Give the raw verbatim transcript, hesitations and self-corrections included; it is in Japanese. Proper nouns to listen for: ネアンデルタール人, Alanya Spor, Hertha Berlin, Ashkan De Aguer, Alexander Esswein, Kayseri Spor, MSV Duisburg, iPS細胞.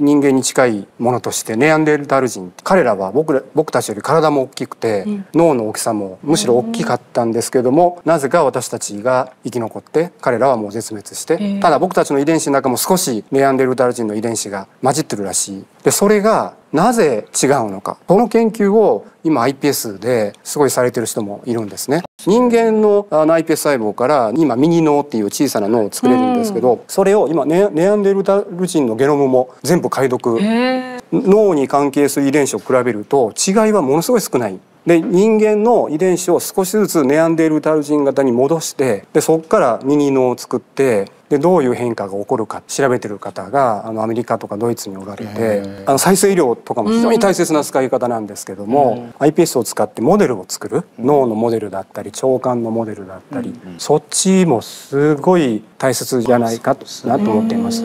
人間に近いものとしてネアンデルタール人、彼らは 僕, 僕たちより体も大きくて、うん、脳の大きさもむしろ大きかったんですけれども、なぜか私たちが生き残って彼らはもう絶滅して、ただ僕たちの遺伝子の中も少しネアンデルタール人の遺伝子が混じってるらしい。でそれがなぜ違うのか、この研究を今 アイピーエス ですごいされてる人もいるんですね。人間の アイピーエス 細胞から今ミニ脳っていう小さな脳を作れるんですけど、それを今ネアンデルタール人のゲノムも全部解読、脳に関係する遺伝子を比べると違いはものすごい少ない。で人間の遺伝子を少しずつネアンデルタール人型に戻して、でそこからミニ脳を作って、でどういう変化が起こるか調べてる方があのアメリカとかドイツにおられて、あの再生医療とかも非常に大切な使い方なんですけども、 アイピーエス を使ってモデルを作る、脳のモデルだったり腸管のモデルだったり、そっちもすごい大切じゃないかなと思っています。